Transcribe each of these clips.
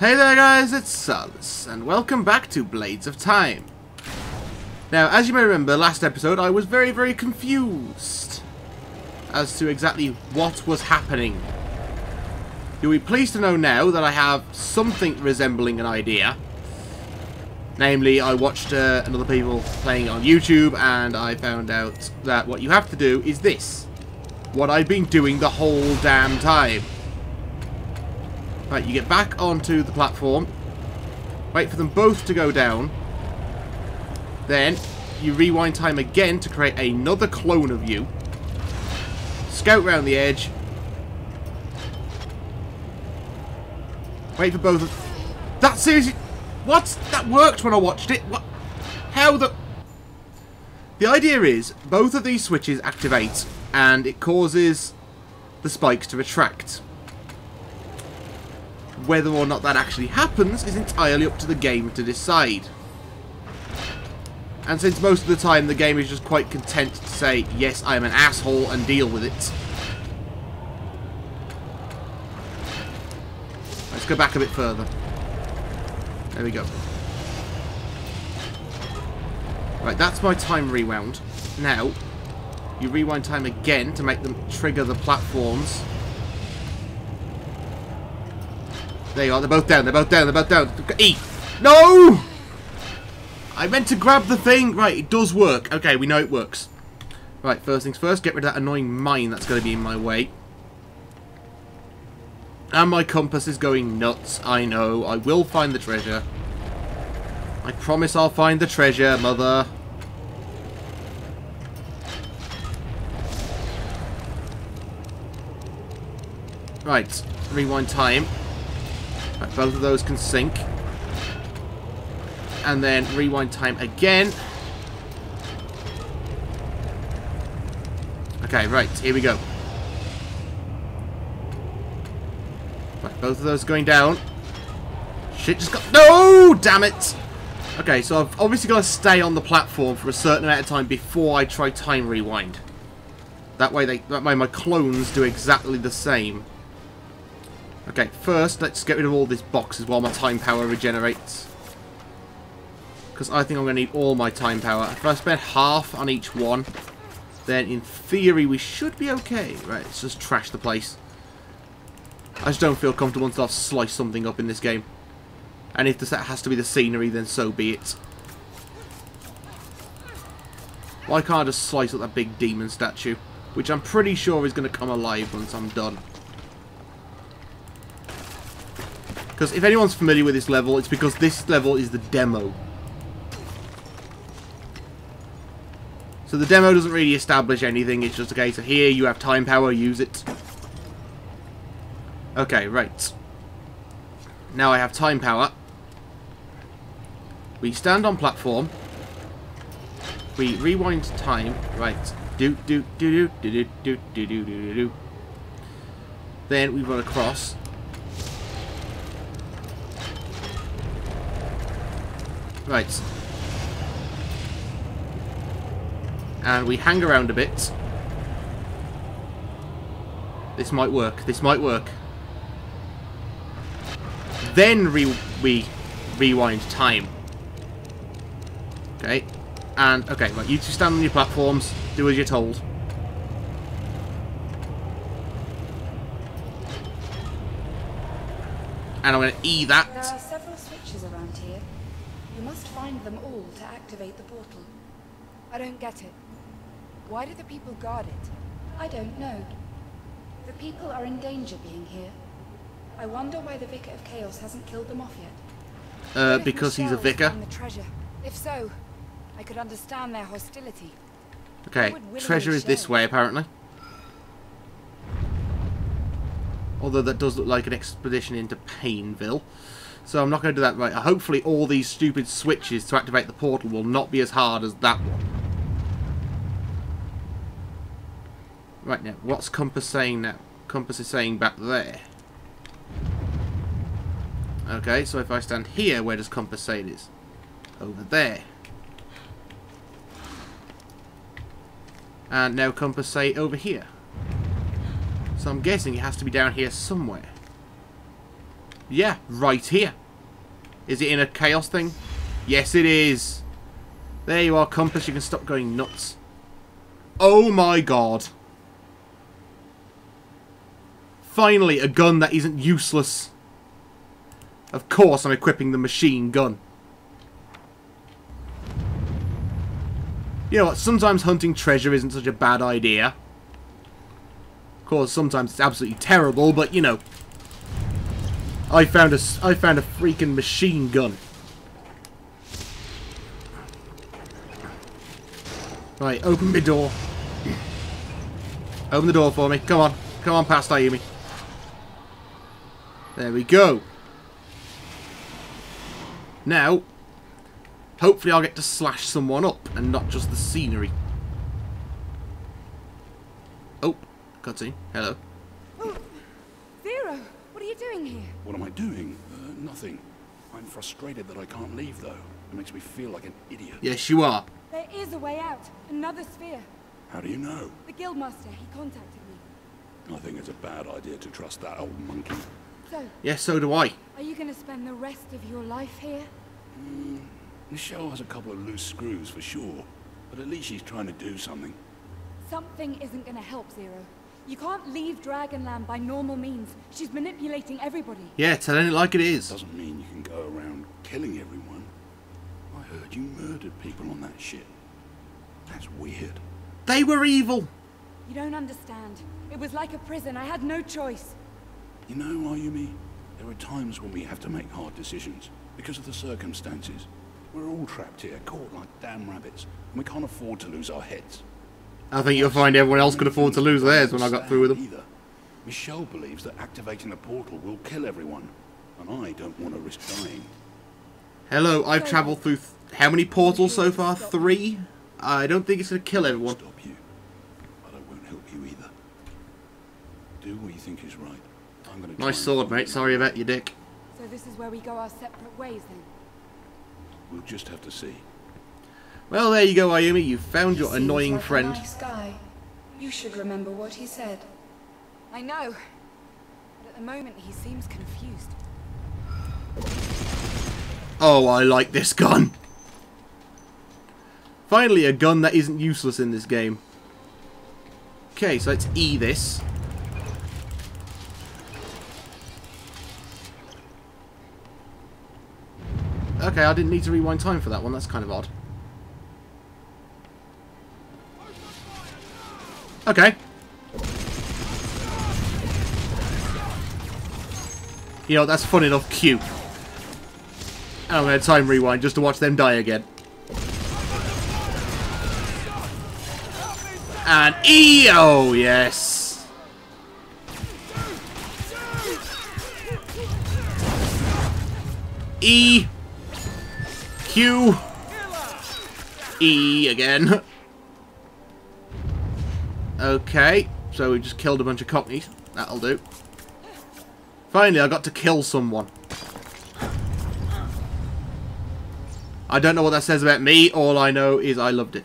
Hey there guys, it's Salis, and welcome back to Blades of Time. Now, as you may remember, last episode I was very confused as to exactly what was happening. You'll be pleased to know now that I have something resembling an idea. Namely, I watched another people playing it on YouTube, and I found out that what you have to do is this. What I've been doing the whole damn time. Right, you get back onto the platform. Wait for them both to go down. Then, you rewind time again to create another clone of you. Scout round the edge. Wait for both of... That seriously... What? That worked when I watched it. What? How the... The idea is, both of these switches activate, and it causes the spikes to retract. Whether or not that actually happens is entirely up to the game to decide. And since most of the time the game is just quite content to say, yes, I'm an asshole, and deal with it. Let's go back a bit further. There we go. Right, that's my time rewound. Now, you rewind time again to make them trigger the platforms. There you are, they're both down, they're both down, they're both down. E! No! I meant to grab the thing. Right, it does work. Okay, we know it works. Right, first things first, get rid of that annoying mine that's going to be in my way. And my compass is going nuts, I know. I will find the treasure. I promise I'll find the treasure, mother. Right, rewind time. Right, both of those can sync. And then rewind time again. Okay, right, here we go. Right, both of those going down. Shit just got... No! Damn it! Okay, so I've obviously got to stay on the platform for a certain amount of time before I try time rewind. That way my clones do exactly the same. Okay, first, let's get rid of all these boxes while my time power regenerates. Because I think I'm going to need all my time power. If I spend half on each one, then in theory we should be okay. Right, let's just trash the place. I just don't feel comfortable until I've sliced something up in this game. And if that has to be the scenery, then so be it. Why can't I just slice up that big demon statue? Which I'm pretty sure is going to come alive once I'm done. Because if anyone's familiar with this level, it's because this level is the demo. So the demo doesn't really establish anything, it's just a case of here, you have time power, use it. Okay, right. Now I have time power. We stand on platform. We rewind time. Right. Do, do, do, do, do, do, do, do, do, do. Then we run across. Right. And we hang around a bit. This might work. This might work. Then we rewind time. Okay. And, okay, right, you two stand on your platforms. Do as you're told. And I'm going to E that. There are several switches around here. You must find them all to activate the portal. I don't get it. Why do the people guard it? I don't know. The people are in danger being here. I wonder why the Vicar of Chaos hasn't killed them off yet. Because he's a vicar? The treasure. If so, I could understand their hostility. Okay, treasure is this way, apparently. Although that does look like an expedition into Painville. So I'm not going to do that right. Hopefully all these stupid switches to activate the portal will not be as hard as that one. Right now, what's compass saying now? Compass is saying back there. Okay, so if I stand here, where does compass say it is? Over there. And now compass say over here. So I'm guessing it has to be down here somewhere. Yeah, right here. Is it in a chaos thing? Yes, it is. There you are, compass. You can stop going nuts. Oh my god. Finally, a gun that isn't useless. Of course, I'm equipping the machine gun. You know what? Sometimes hunting treasure isn't such a bad idea. Of course, sometimes it's absolutely terrible, but, you know. I found a freaking machine gun. Right, open the door. Open the door for me. Come on. Come on past, Ayumi. There we go. Now, hopefully I'll get to slash someone up and not just the scenery. Oh, cutscene. Hello. Oh, Zero, what are you doing here? What am I doing? Nothing. I'm frustrated that I can't leave, though. It makes me feel like an idiot. Yes, you are. There is a way out. Another sphere. How do you know? The guildmaster, he contacted me. I think it's a bad idea to trust that old monkey. So, yes, so do I. Are you going to spend the rest of your life here? Michelle has a couple of loose screws for sure, but at least she's trying to do something. Something isn't going to help, Zero. You can't leave Dragonland by normal means. She's manipulating everybody. Yeah, telling it like it is. Doesn't mean you can go around killing everyone. I heard you murdered people on that ship. That's weird. They were evil. You don't understand. It was like a prison. I had no choice. You know, Ayumi, there are times when we have to make hard decisions because of the circumstances. We're all trapped here, caught like damn rabbits, and we can't afford to lose our heads. I think you'll find everyone else could afford to lose theirs when I got through with them. Either. Michelle believes that activating the portal will kill everyone, and I don't want to risk dying. Hello, I've travelled through how many portals so far? 3? I don't think it's going to kill everyone. Stop you. But I won't help you either. Do what you think is right. Nice sword, mate. Sorry about your dick. So this is where we go our separate ways, then? We'll just have to see. Well, there you go, Ayumi. You found your annoying friend. Nice guy. You should remember what he said. I know. But at the moment, he seems confused. Oh, I like this gun. Finally, a gun that isn't useless in this game. Okay, so let's E this. Okay, I didn't need to rewind time for that one. That's kind of odd. Okay. You know, that's fun enough. Cute. And I'm going to time rewind just to watch them die again. And E! Oh, yes. E. Q. E again. Okay, so we just killed a bunch of cockneys. That'll do. Finally, I got to kill someone. I don't know what that says about me. All I know is I loved it.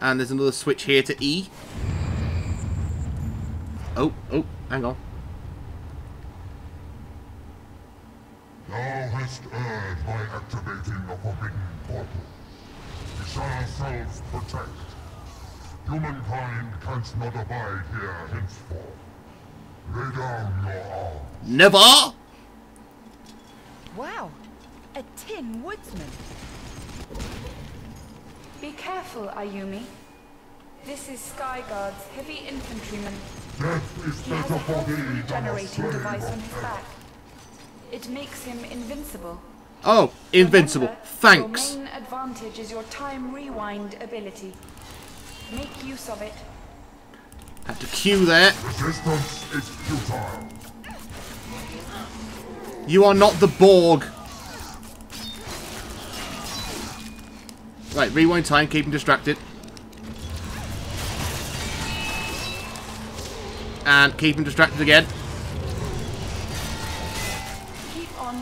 And there's another switch here to E. Oh, oh, hang on. Thou hast erred by activating the forbidden portal. We shall ourselves protect. Humankind canst not abide here henceforth. Lay down your arms. Never! Wow, a tin woodsman. Be careful, Ayumi. This is Skyguard's heavy infantryman. Death is better for thee than a slave device on his back. It makes him invincible. Oh, invincible. Remember, thanks. Your main advantage is your time rewind ability. Make use of it. Have to Q there. Resistance is futile. You are not the Borg. Right, rewind time, keep him distracted. And keep him distracted again.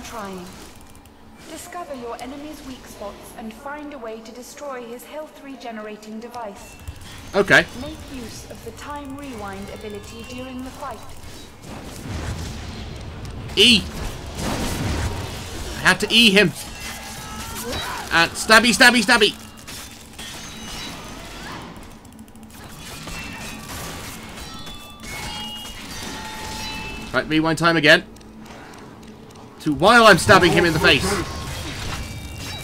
Trying. Discover your enemy's weak spots and find a way to destroy his health regenerating device. Okay. Make use of the time rewind ability during the fight. E. I had to E him. And stabby, stabby, stabby. Right, rewind time again. To while I'm stabbing him in the face.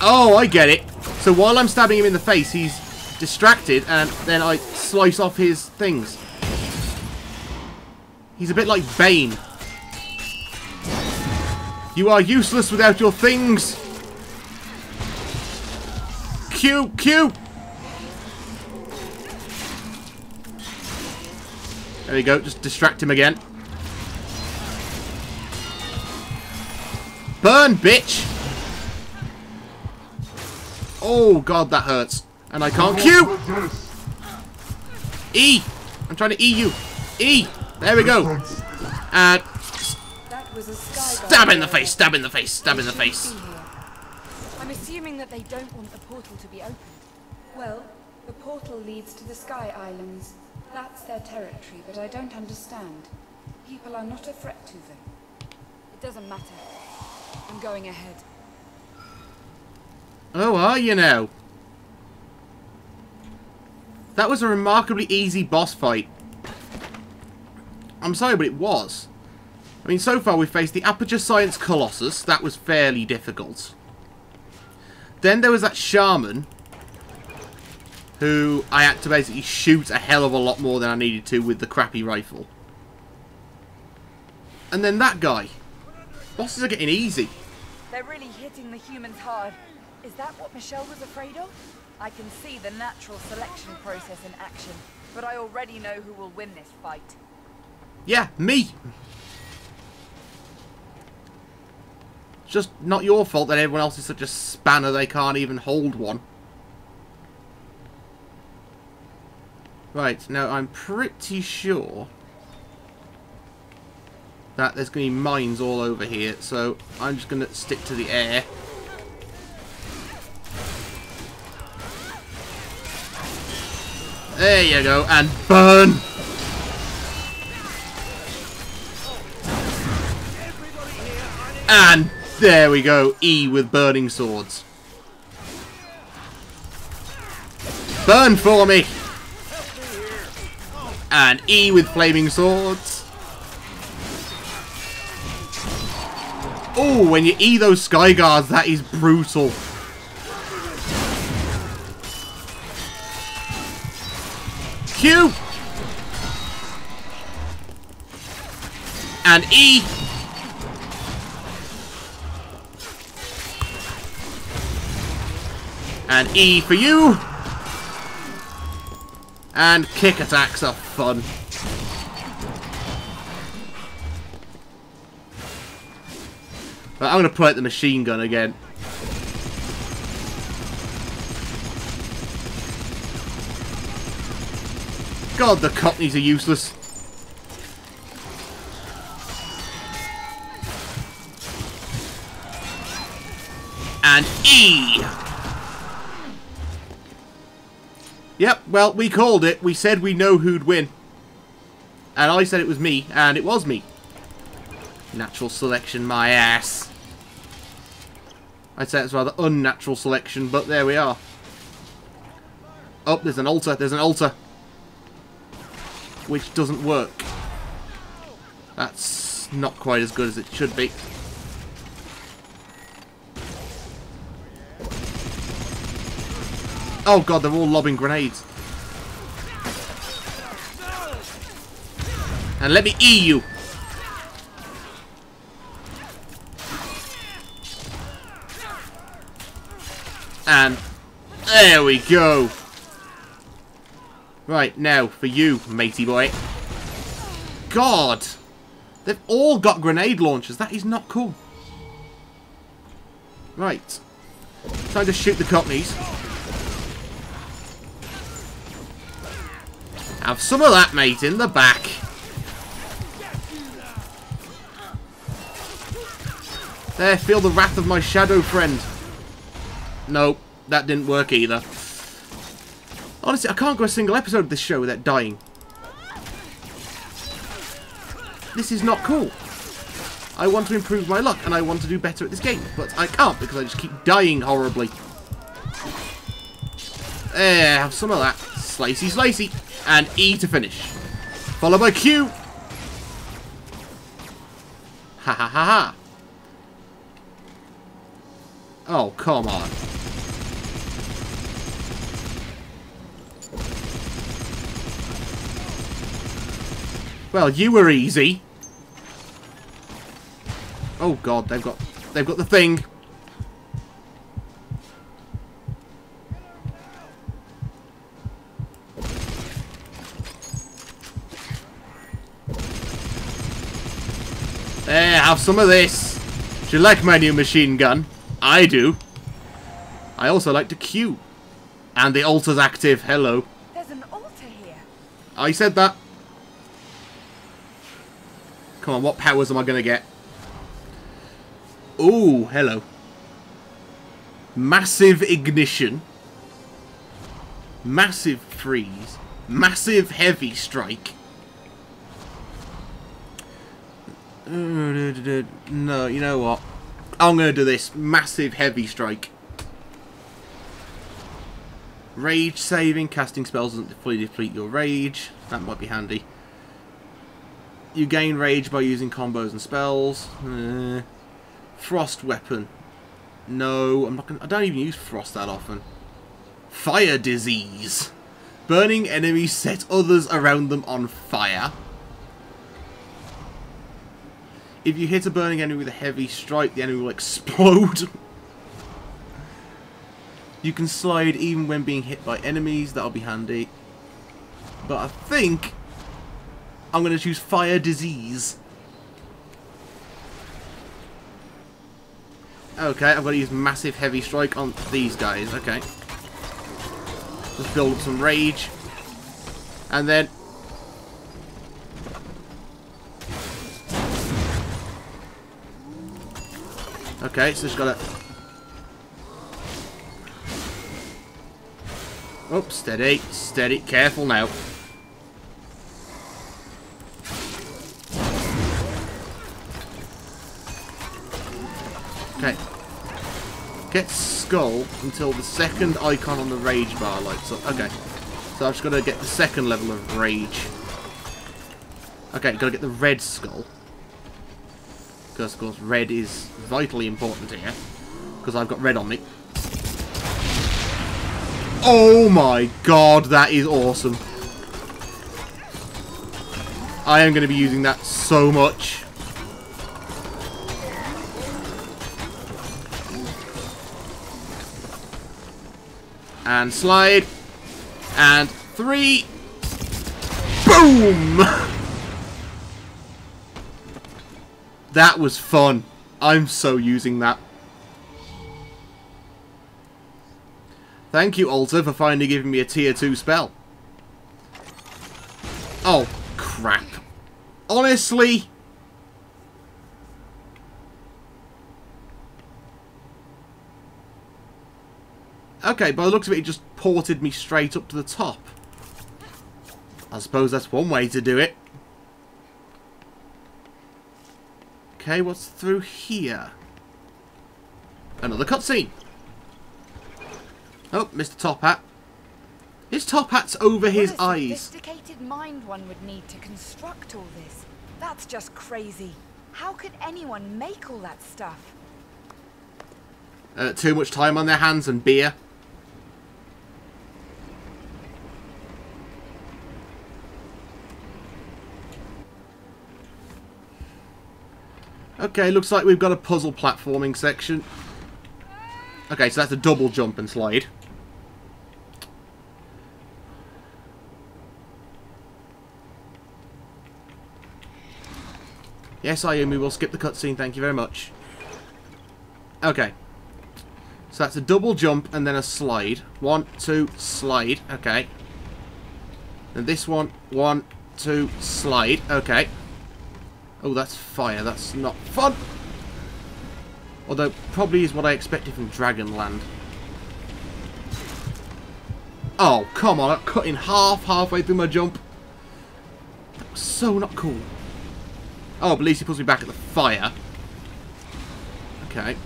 Oh, I get it. So while I'm stabbing him in the face, he's distracted, and then I slice off his things. He's a bit like Bane. You are useless without your things. Q, Q. There we go. Just distract him again. Burn, bitch! Oh, God, that hurts. And I can't Q! E! I'm trying to E you. E! There we go. And... stab in the face, stab in the face, stab in the face. I'm assuming that they don't want the portal to be opened. Well, the portal leads to the Sky Islands. That's their territory, but I don't understand. People are not a threat to them. It doesn't matter. I'm going ahead. Oh, are you now? That was a remarkably easy boss fight. I'm sorry, but it was. I mean, so far we've faced the Aperture Science Colossus. That was fairly difficult. Then there was that shaman, who I had to basically shoot a hell of a lot more than I needed to with the crappy rifle. And then that guy. Bosses are getting easy. They're really hitting the humans hard. Is that what Michelle was afraid of? I can see the natural selection process in action, but I already know who will win this fight. Yeah, me. It's just not your fault that everyone else is such a spanner they can't even hold one. Right, now I'm pretty sure that there's going to be mines all over here, so I'm just going to stick to the air. There you go, and burn! And there we go, E with burning swords. Burn for me! And E with flaming swords. Oh, when you E those sky guards, that is brutal. Q! And E! And E for you! And kick attacks are fun. But I'm going to pull out the machine gun again. God, the cockneys are useless. And E! Yep, well, we called it. We said we know who'd win. And I said it was me, and it was me. Natural selection, my ass. I'd say it's rather unnatural selection, but there we are. Oh, there's an altar. There's an altar. Which doesn't work. That's not quite as good as it should be. Oh god, they're all lobbing grenades. And let me E you. And there we go. Right, now for you, matey boy. God! They've all got grenade launchers. That is not cool. Right. Time to shoot the cockneys. Have some of that, mate, in the back. There, feel the wrath of my shadow friend. Nope, that didn't work either. Honestly, I can't go a single episode of this show without dying. This is not cool. I want to improve my luck, and I want to do better at this game, but I can't because I just keep dying horribly. There, have some of that. Slicey, slicey. And E to finish. Follow my Q! Ha ha ha ha. Oh, come on. Well, you were easy. Oh god, they've got the thing. There, have some of this. Do you like my new machine gun? I do. I also like to queue. And the altar's active. Hello. There's an altar here. I said that. Come on, what powers am I going to get? Ooh, hello. Massive ignition. Massive freeze. Massive heavy strike. No, you know what? I'm going to do this. Massive heavy strike. Rage saving. Casting spells doesn't fully deplete your rage. That might be handy. You gain rage by using combos and spells. Frost weapon. No, I'm not gonna, I don't even use frost that often. Fire disease. Burning enemies set others around them on fire. If you hit a burning enemy with a heavy strike, the enemy will explode. You can slide even when being hit by enemies. That'll be handy. But I think I'm going to choose fire disease. Okay, I've got to use massive heavy strike on these guys. Okay. Just build some rage. And then... okay, so just got to... oops, steady, steady. Careful now. Okay. Get skull until the second icon on the rage bar lights up. Okay. So I've just got to get the second level of rage. Okay, got to get the red skull. Because, of course, red is vitally important here. Because I've got red on me. Oh my god, that is awesome. I am going to be using that so much. And slide. And three. Boom! That was fun. I'm so using that. Thank you, Alter, for finally giving me a tier 2 spell. Oh, crap. Honestly... okay, by the looks of it, it just ported me straight up to the top. I suppose that's one way to do it. Okay, what's through here? Another cutscene. Oh, Mr. Top Hat. His top hat's over his eyes. What a sophisticated mind one would need to construct all this. That's just crazy. How could anyone make all that stuff? Too much time on their hands and beer. Okay, looks like we've got a puzzle platforming section. Okay, so that's a double jump and slide. Yes, Ayumi will skip the cutscene, thank you very much. Okay. So that's a double jump and then a slide. One, two, slide. Okay. And this one, one, two, slide. Okay. Oh, that's fire. That's not fun. Although, probably is what I expected from Dragonland. Oh, come on. I cut in halfway through my jump. That was so not cool. Oh, but at least he puts me back at the fire. Okay.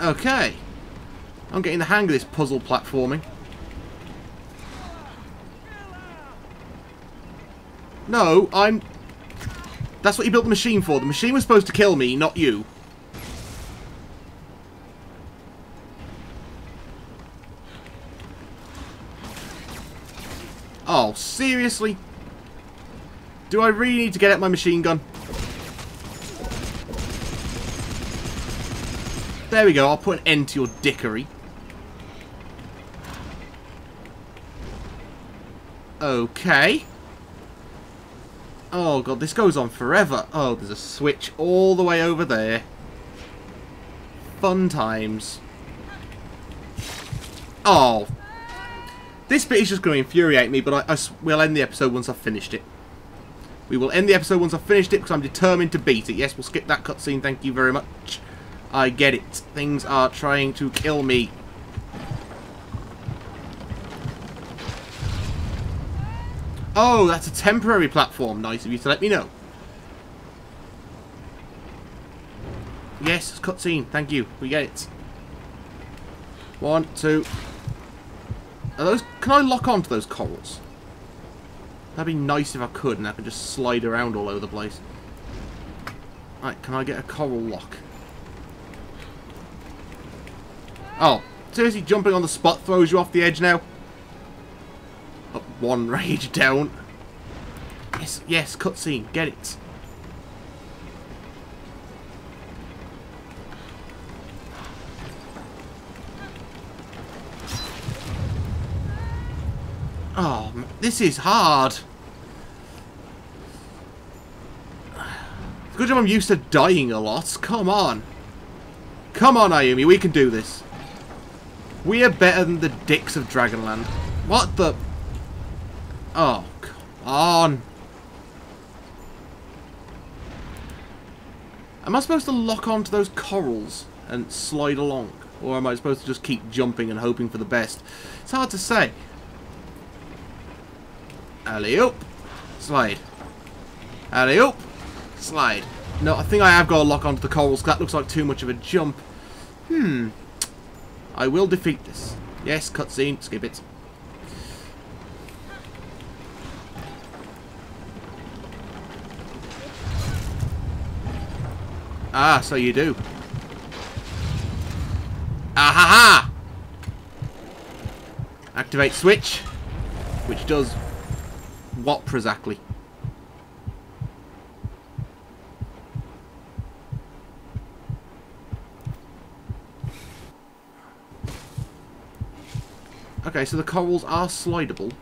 Okay. I'm getting the hang of this puzzle platforming. No, I'm... That's what you built the machine for. The machine was supposed to kill me, not you. Oh, seriously? Do I really need to get out my machine gun? There we go. I'll put an end to your dickery. Okay. Oh, God. This goes on forever. Oh, there's a switch all the way over there. Fun times. Oh. This bit is just going to infuriate me, but we'll end the episode once I've finished it. We will end the episode once I've finished it because I'm determined to beat it. Yes, we'll skip that cutscene. Thank you very much. I get it. Things are trying to kill me. Oh, that's a temporary platform. Nice of you to let me know. Yes, cutscene. Thank you. We get it. One, two. Are those? Can I lock onto those corals? That'd be nice if I could, and I could just slide around all over the place. Right, can I get a coral lock? Oh, seriously, jumping on the spot throws you off the edge now? Up one rage down. Yes, yes, cutscene, get it. Oh, this is hard. It's good job I'm used to dying a lot. Come on. Come on, Ayumi, we can do this. We are better than the dicks of Dragonland. What the... Oh, come on. Am I supposed to lock onto those corals and slide along? Or am I supposed to just keep jumping and hoping for the best? It's hard to say. Alley-oop. Slide. Alley-oop. Slide. No, I think I have got to lock onto the corals. That looks like too much of a jump. Hmm. I will defeat this. Yes, cutscene. Skip it. Ah, so you do. Ah-ha-ha! Activate switch. Which does... what, exactly? Okay, so the corals are slidable.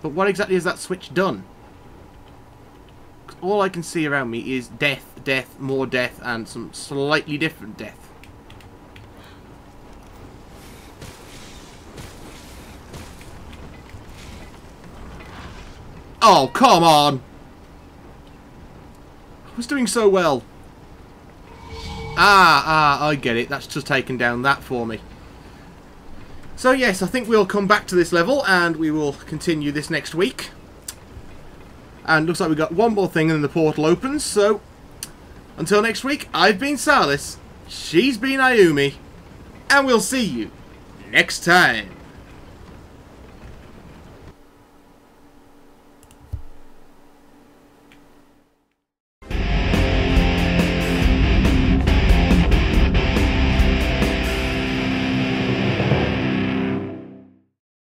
But what exactly has that switch done? 'Cause all I can see around me is death, death, more death, and some slightly different death. Oh, come on! I was doing so well. Ah, I get it. That's just taken down that for me. So, yes, I think we'll come back to this level and we will continue this next week. And looks like we've got one more thing and then the portal opens. So, until next week, I've been Salis, she's been Ayumi, and we'll see you next time.